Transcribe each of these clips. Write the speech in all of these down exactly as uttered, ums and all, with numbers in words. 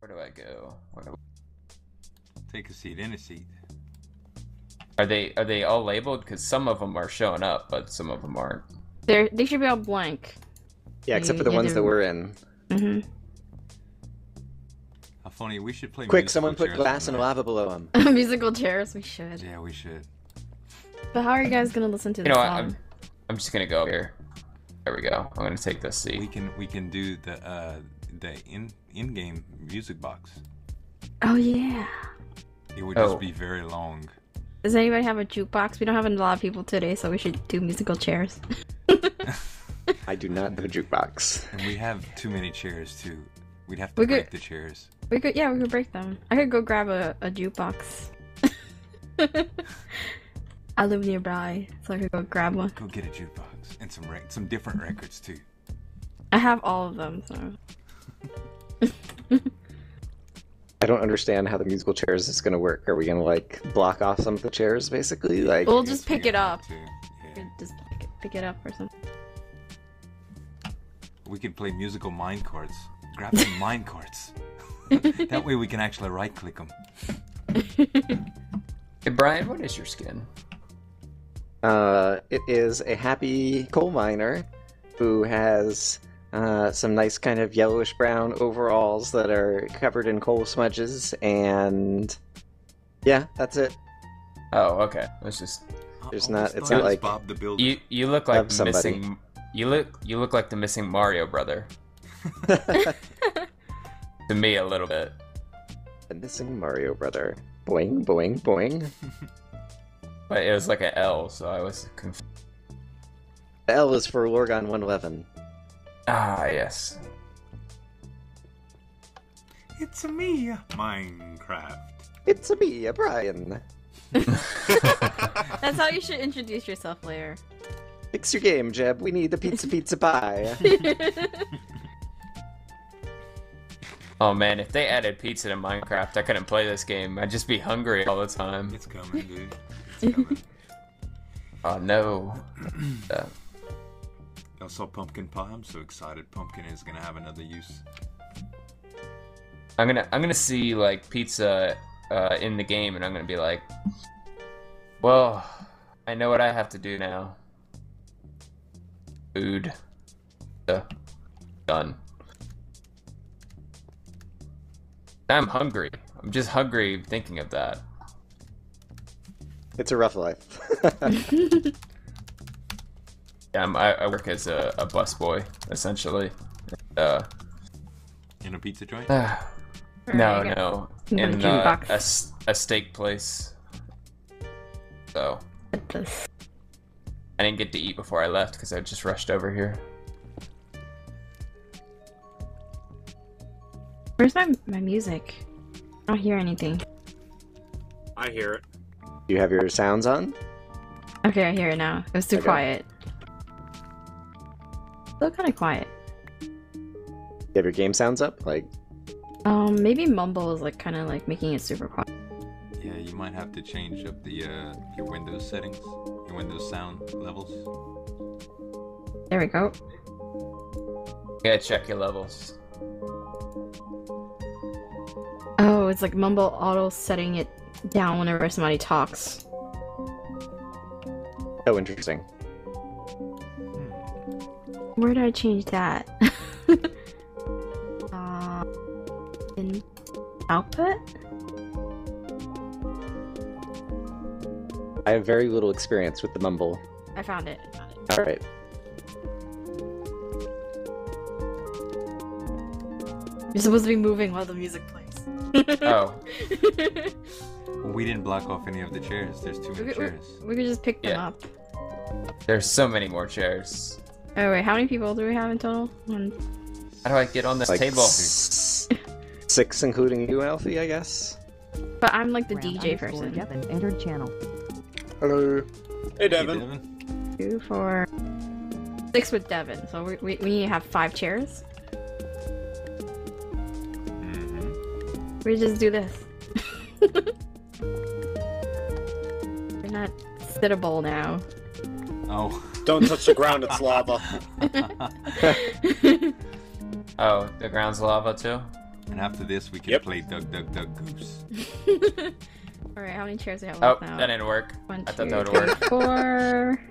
Where do I go? Where do I... Take a seat, in a seat. Are they are they all labeled? Because some of them are showing up, but some of them aren't. They're, they should be all blank. Yeah, except for the ones that we're in. Mm-hmm. How funny, we should play Quick, someone put glass and lava below him. Musical chairs, we should. Yeah, we should. But how are you guys going to listen to this song? You know what, I'm, I'm just going to go up here. There we go. I'm going to take this seat. We can we can do the uh, the in, in-game music box. Oh, yeah. It would just oh. be very long. Does anybody have a jukebox? We don't have a lot of people today, so we should do musical chairs. I do not know jukebox. And we have too many chairs, too. We'd have to we break could, the chairs. We could, yeah, we could break them. I could go grab a, a jukebox. I live nearby, so I could go grab one. Go get a jukebox and some rec some different records too. I have all of them, so. I don't understand how the musical chairs is gonna work. Are we gonna like block off some of the chairs, basically? Like we'll just pick it up. Yeah. Just pick it, pick it up or something. We could play musical mind cards. Grab some mind cards. That way we can actually right-click them. Hey Brian, what is your skin? Uh, it is a happy coal miner who has uh, some nice kind of yellowish brown overalls that are covered in coal smudges, and yeah, that's it. Oh, okay. It's just there's not. It's not like Bob the Builder. You you look like the missing. You look you look like the missing Mario brother. To me, a little bit. The missing Mario brother. Boing, boing, boing. But it was like an L, so I was confused. The L is for Lorgon one eleven. Ah, yes. It's-a me, Minecraft. It's-a me, Brian. That's how you should introduce yourself later. Fix your game, Jeb. We need the pizza pizza pie. Oh man, if they added pizza to Minecraft, I couldn't play this game. I'd just be hungry all the time. It's coming, dude. It's coming. Oh no. uh, Y'all saw pumpkin pie? I'm so excited. Pumpkin is gonna have another use. I'm gonna I'm gonna see like pizza uh, in the game, and I'm gonna be like, well, I know what I have to do now. Food. Uh, done. I'm hungry. I'm just hungry thinking of that. It's a rough life. Yeah, I'm, I, I work as a, a busboy, essentially. Uh, in a pizza joint? Uh, no, no. In uh, a, a steak place. So. I didn't get to eat before I left because I just rushed over here. Where's my, my music? I don't hear anything. I hear it. Do you have your sounds on? Okay, I hear it now. It was too okay. quiet. Still kind of quiet. Do you have your game sounds up? Like, um, maybe Mumble is like kind of like making it super quiet. Yeah, you might have to change up the uh, your Windows settings, your Windows sound levels. There we go. Yeah, check your levels. Oh, it's like Mumble auto setting it down whenever somebody talks. Oh, interesting. Where do I change that? uh, in output? I have very little experience with the Mumble. I found it. I found it. All right. You're supposed to be moving while the music plays. Oh. We didn't block off any of the chairs. There's too many we, chairs. We, we could just pick them yeah. up. There's so many more chairs. Oh wait, how many people do we have in total? One. How do I get on this like table? Six, including you, Alfie, I guess. But I'm like the Round D J person. Devin entered channel. Hello. Hey, Devin. Hey, Devin. Two, four, six with Devin. So we we, we need to have five chairs. We just do this. We're not sittable now. Oh. Don't touch the ground, it's lava. Oh, the ground's lava too? And after this, we can yep. play Duck, Duck, Duck, Goose. Alright, how many chairs do I have left now? Oh, that didn't work. One, I two, thought that would work. Four.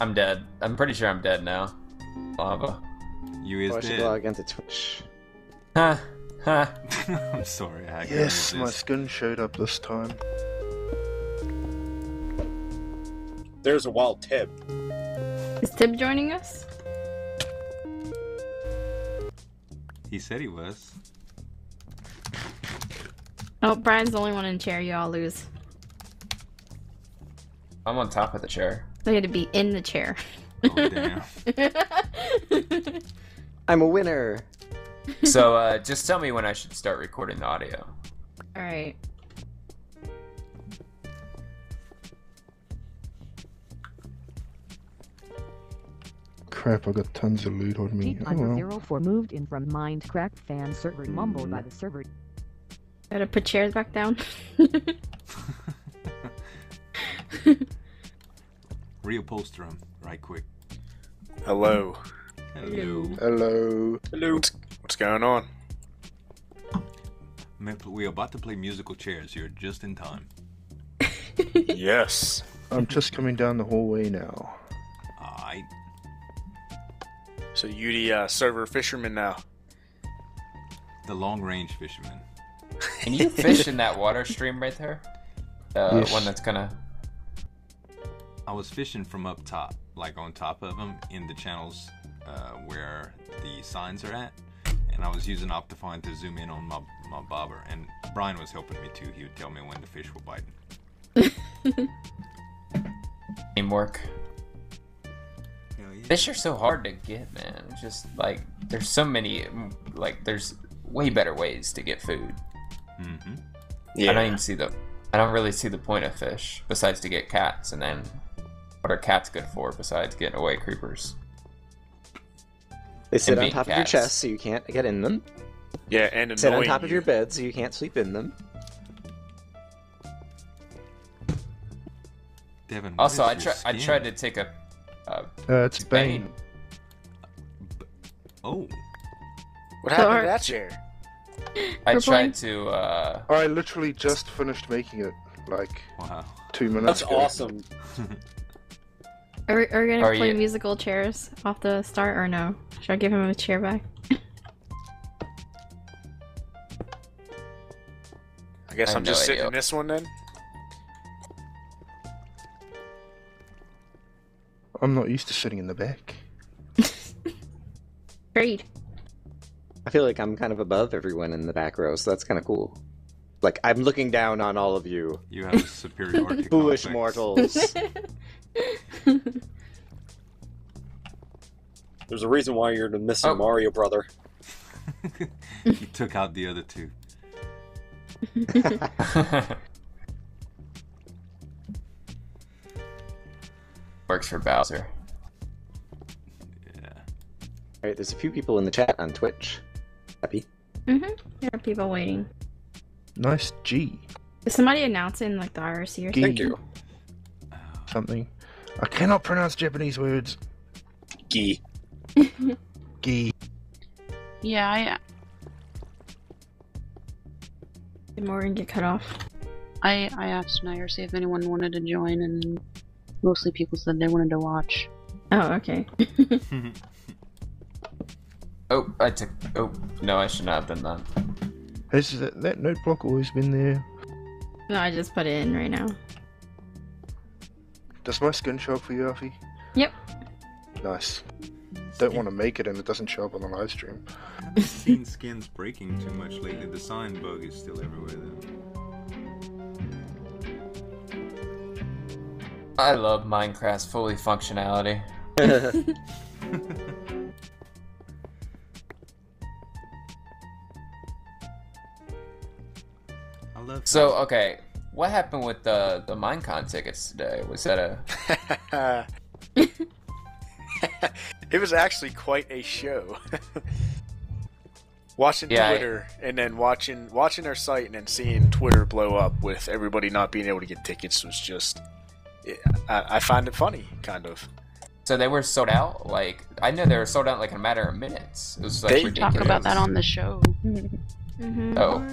I'm dead. I'm pretty sure I'm dead now. Lava. You is dead. Log into Twitch. Ha. Ha. I'm sorry, I Yes, my skin showed up this time. There's a wild Tib. Is Tib joining us? He said he was. Oh, Brian's the only one in chair. You all lose. I'm on top of the chair. They had to be in the chair. Oh, damn. I'm a winner. So, uh, just tell me when I should start recording the audio. All right. Crap, I got tons of loot on me. zero four moved in from Mindcrack fan server mumbled by the server. Gotta put chairs back down. Reupholster them right quick. Hello. Hello. Hello. Hello. What's, what's going on? We're about to play musical chairs. You're just in time. Yes. I'm just coming down the hallway now. Alright. So you the uh, server fisherman now? The long range fisherman. Can you fish in that water stream right there? The uh, yes. one that's gonna... I was fishing from up top, like on top of them in the channels uh, where the signs are at, and I was using Optifine to zoom in on my, my bobber, and Brian was helping me too. He would tell me when the fish were biting. Teamwork. Hell yeah. Fish are so hard to get, man. It's just like, there's so many, like there's way better ways to get food. Mm-hmm. Yeah. I don't even see the, I don't really see the point of fish, besides to get cats, and then what are cats good for besides getting away creepers? They sit on top cats. of your chest so you can't get in them. Yeah, and annoying Sit on top you. of your bed so you can't sleep in them. Devin, also, I, tri I tried to take a... Uh, uh it's Bane. Bane. Oh. What happened Sorry. to that chair? I We're tried playing? to, uh... I literally just finished making it, like, wow. two minutes That's ago. awesome. Are we, are we gonna are play you... musical chairs off the start, or no? Should I give him a chair back? I guess I I'm no just idea. sitting in this one, then? I'm not used to sitting in the back. Great. I feel like I'm kind of above everyone in the back row, so that's kind of cool. Like, I'm looking down on all of you. You have a superiority Foolish complex. mortals. There's a reason why you're the missing oh. Mario brother. You took out the other two. Works for Bowser. Yeah. Alright, there's a few people in the chat on Twitch. Happy? Mm-hmm. There are people waiting. Nice G. Is somebody announcing like the I R C or G. something? You. Something. I cannot pronounce Japanese words. Gi. Gi. Yeah, I... Did Morgan get cut off? I, I asked an I R C if anyone wanted to join, and mostly people said they wanted to watch. Oh, okay. Oh, I took... Oh, no, I should not have done that. This is that, that note block always been there. No, I just put it in right now. Does my skin show up for you, Alfie? Yep. Nice. Don't want to make it and it doesn't show up on the live stream. I haven't seen skins breaking too much lately. The sign bug is still everywhere though. I love Minecraft's fully functionality. So okay, what happened with the the Minecon tickets today? Was that a? It was actually quite a show. Watching yeah, Twitter I... and then watching watching our site and then seeing Twitter blow up with everybody not being able to get tickets was just, I, I find it funny, kind of. So they were sold out. Like I know they were sold out like in a matter of minutes. It was like, they ridiculous. Talk about that on the show. Mm-hmm. Oh.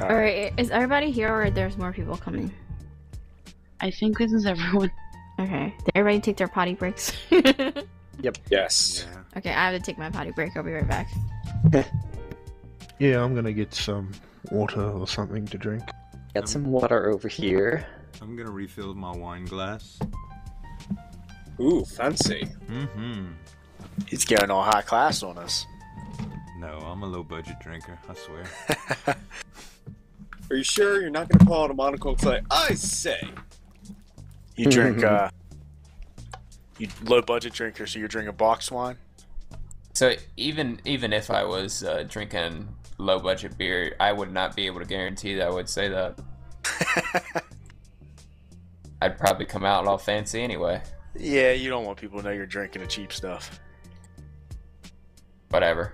All right. Is everybody here, or there's more people coming? I think this is everyone. Okay. Did everybody take their potty breaks? Yep. Yes. Yeah. Okay, I have to take my potty break. I'll be right back. Yeah, I'm gonna get some water or something to drink. Got some water over here. I'm gonna refill my wine glass. Ooh, fancy. Mm-hmm. He's going all high class on us. No, I'm a low-budget drinker, I swear. Are you sure you're not gonna call it a monocle clay? I say! You drink, uh... you low-budget drinker, so you're drinking box wine? So even even if I was uh, drinking low-budget beer, I would not be able to guarantee that I would say that. I'd probably come out all fancy anyway. Yeah, you don't want people to know you're drinking the cheap stuff. Whatever.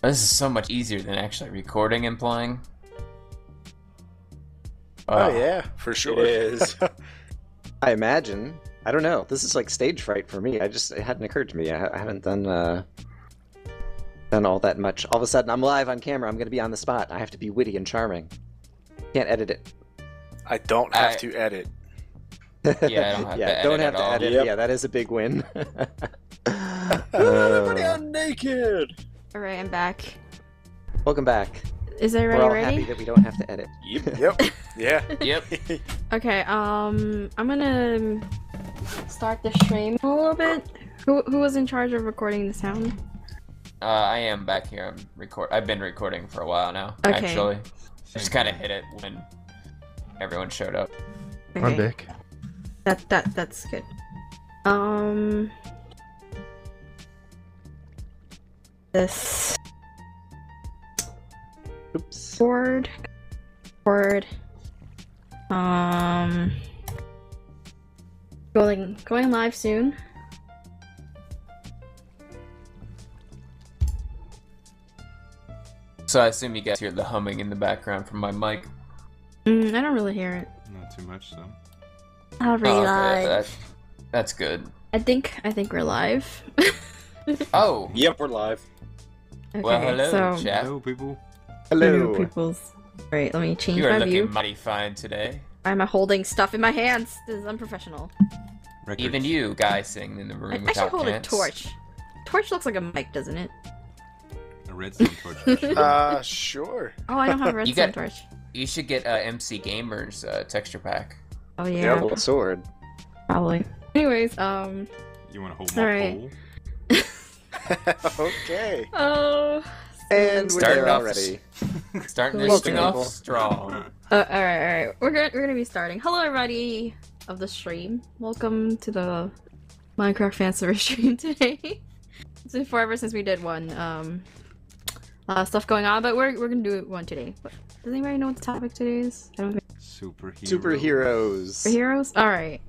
This is so much easier than actually recording and playing. Wow. Oh yeah, for sure it is. I imagine. I don't know. This is like stage fright for me. I just it hadn't occurred to me. I, I haven't done uh, done all that much. All of a sudden, I'm live on camera. I'm going to be on the spot. I have to be witty and charming. Can't edit it. I don't have I... to edit. Yeah, I don't have yeah, to edit. Don't have to all. edit. Yep. Yeah, that is a big win. uh... Everybody out naked. All right, I'm back. Welcome back. Is everybody ready? We're all ready? happy that we don't have to edit. Yep. Yep. Yeah. Yep. Okay. Um, I'm gonna start the stream a little bit. Who who was in charge of recording the sound? Uh, I am back here. I'm record. I've been recording for a while now. Okay. Actually, just kind of hit it when everyone showed up. Okay. I'm back. That that that's good. Um. This Oops. board, board, um, going going live soon. So I assume you guys hear the humming in the background from my mic. Mm, I don't really hear it. Not too much though. I'll be oh, live. Okay, that, that's good. I think I think we're live. Oh, yep, we're live. Okay, well, hello, so... chat. Hello, people. Hello. Hello, peoples. Alright, let me change my view. You are looking view. mighty fine today. I'm holding stuff in my hands. This is unprofessional. Records. Even you, guy sitting in the room I, without I should hold pants. a torch. Torch looks like a mic, doesn't it? A redstone torch. uh, sure. Oh, I don't have a redstone you got, torch. You should get uh, M C Gamer's uh, texture pack. Oh, yeah. Double sword. Probably. Anyways, um... You want to hold my right. pole? Okay. Oh. So and we're starting off already. Starting this thing off strong. Uh, all right, all right. We're gonna we're gonna be starting. Hello, everybody of the stream. Welcome to the Minecraft fanservice stream today. It's been forever since we did one. Um, a lot of stuff going on, but we're we're gonna do one today. But does anybody know what the topic today is? I don't think. Superheroes. Superheroes. Superheroes. All right.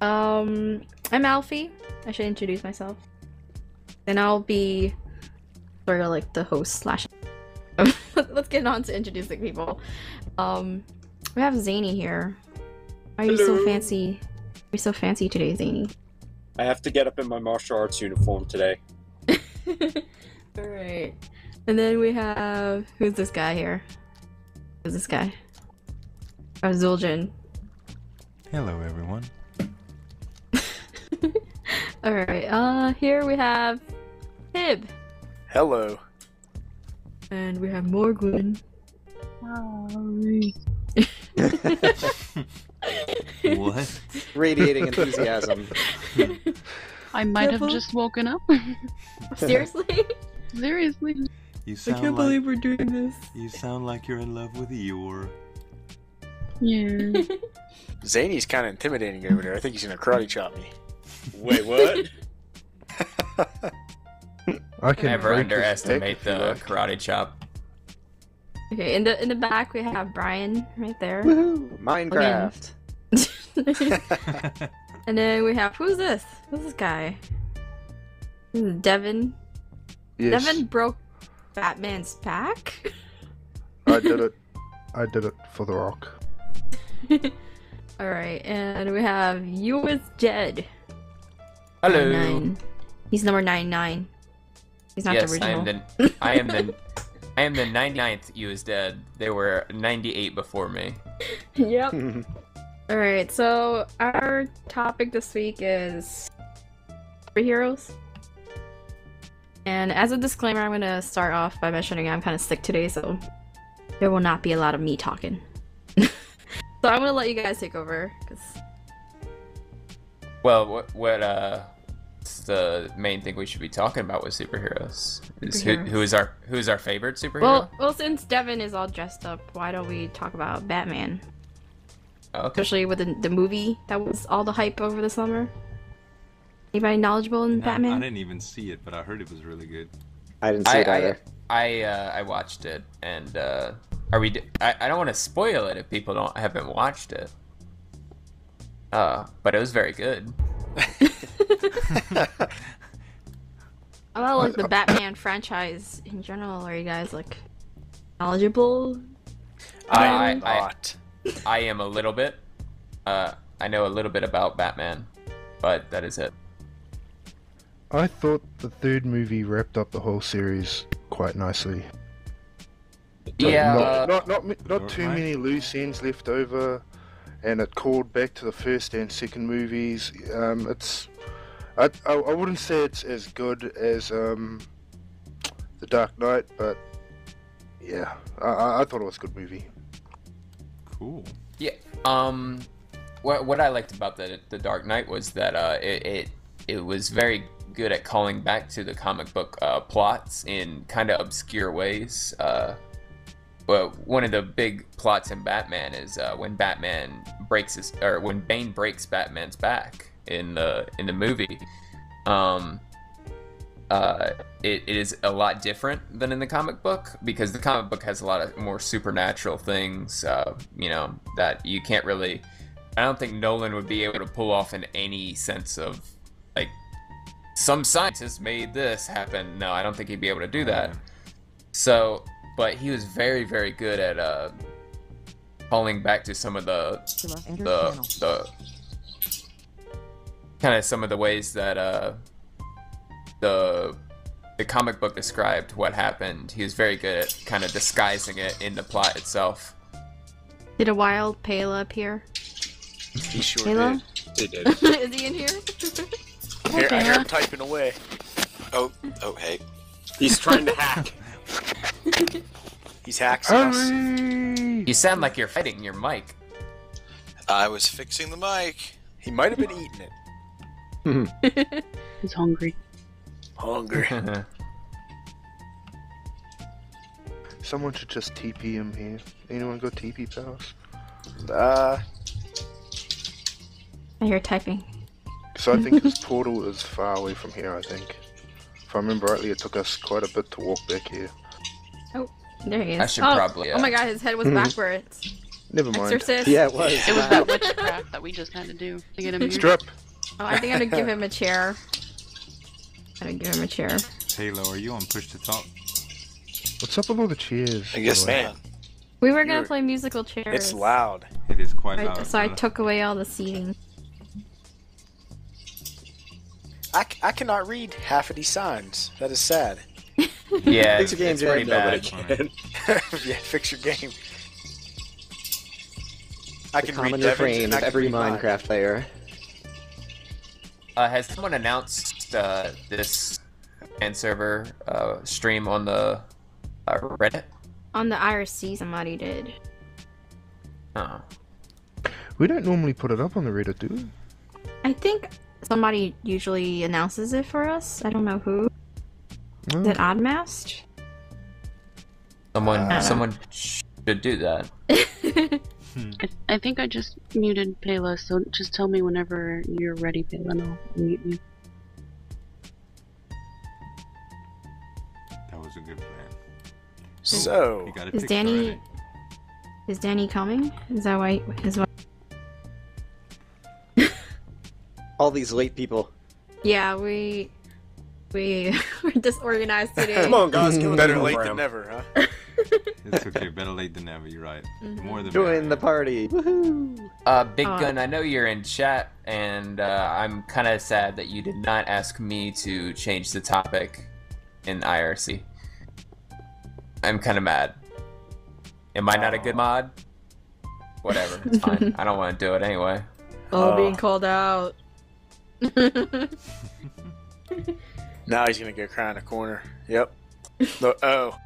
Um, I'm Alfie. I should introduce myself. And I'll be sort of like the host slash. Let's get on to introducing people. Um, we have Zany here. Why are Hello. you so fancy? You're so fancy today, Zany. I have to get up in my martial arts uniform today. All right. And then we have who's this guy here? Who's this guy? Oh, Zueljin. Hello, everyone. Alright, uh, here we have Hib. Hello. And we have Morgwyn. Hi. What? Radiating enthusiasm. I might Devil? have just woken up. Seriously? Seriously. You sound I can't like, believe we're doing this. You sound like you're in love with Eeyore. Yeah. Zany's kind of intimidating over there. I think he's gonna karate chop me. Wait, what? I can never underestimate the karate chop. Okay, in the in the back we have Brian right there. Woohoo! Minecraft. Okay. And then we have who's this? Who's this guy? This is Devin. Yes. Devin broke Batman's pack. I did it. I did it for the Rock. Alright, and we have you with Jed. Hello. Nine. He's number ninety-nine. He's not yes, the original. Yes, I am the I am the I am the ninety-ninth you is dead. There were ninety-eight before me. Yep. Alright, so our topic this week is superheroes. And as a disclaimer, I'm gonna start off by mentioning I'm kinda sick today, so there will not be a lot of me talking. So I'm gonna let you guys take over, cause... Well, what, what uh, the main thing we should be talking about with superheroes is who, who is our who is our favorite superhero? Well, well, since Devin is all dressed up, why don't we talk about Batman? Okay. Especially with the, the movie that was all the hype over the summer. Anybody knowledgeable in no, Batman? I didn't even see it, but I heard it was really good. I didn't see I, it either. I I, uh, I watched it, and uh, are we? I I don't want to spoil it if people don't haven't watched it. Uh, but it was very good. About like the Batman franchise in general, are you guys like knowledgeable? I um, I, I, I am a little bit. Uh, I know a little bit about Batman, but that is it. I thought the third movie wrapped up the whole series quite nicely. Yeah. Not not not, not, not too right. many loose ends left over. And it called back to the first and second movies. Um, it's, I, I, I wouldn't say it's as good as um, The Dark Knight, but yeah, I, I thought it was a good movie. Cool. Yeah. Um, what what I liked about the The Dark Knight was that uh, it, it it was very good at calling back to the comic book uh, plots in kind of obscure ways. Uh, Well, one of the big plots in Batman is uh, when Batman breaks his, or when Bane breaks Batman's back in the in the movie. Um, uh, it, it is a lot different than in the comic book because the comic book has a lot of more supernatural things, uh, you know, that you can't really. I don't think Nolan would be able to pull off in any sense of like some scientists made this happen. No, I don't think he'd be able to do that. So. But he was very, very good at uh, calling back to some of the the, the kind of some of the ways that uh, the the comic book described what happened. He was very good at kind of disguising it in the plot itself. Did a wild Pela appear? He sure Pela? did. He did. Is he in here? I hear, I hear him typing away. Oh, oh, hey, he's trying to hack. He's hacking us. You sound like you're fighting your mic. I was fixing the mic. He might have been eating it. He's hungry. Hungry. Someone should just T P him here. Anyone go T P Powers? Uh. I hear typing. So I think his portal is far away from here, I think. If I remember rightly, it took us quite a bit to walk back here. Oh, there he is. I should oh. probably. Uh... Oh my god, his head was backwards. Never mind. Exorcist. Yeah, it was. It was that witchcraft that we just had to do to get him. Strip. Oh, I think I'm gonna give him a chair. I'm gonna give him a chair. Halo, are you on push to talk? What's up with all the cheers? I guess, man. We were gonna You're... play musical chairs. It's loud. It is quite I, loud. So huh? I took away all the seating. I, I cannot read half of these signs. That is sad. Yeah, fix your game's pretty bad. Can. yeah, fix your game. I the can common read refrain of every Minecraft mine. player. Uh, has someone announced uh, this fan server uh, stream on the uh, Reddit? On the I R C, somebody did. Oh. We don't normally put it up on the Reddit, do we? I think somebody usually announces it for us. I don't know who. Is it Oddmast? Someone, uh, someone should do that. hmm. I, I think I just muted Pela, so just tell me whenever you're ready, Pela, and I'll mute you. That was a good plan. So, so is Danny? Already. Is Danny coming? Is that why? Is why? All these late people. Yeah, we. We were disorganized today. Come on, guys, better late than never, huh? It's okay, better late than never, you're right. Mm-hmm. More than Join the party! Woohoo! Uh, Big uh, Gun, I know you're in chat, and uh, I'm kind of sad that you did not ask me to change the topic in I R C. I'm kind of mad. Am I not a good mod? Whatever, it's fine. I don't want to do it anyway. Oh, oh. Being called out. Now he's gonna go cry in a corner. Yep. Oh.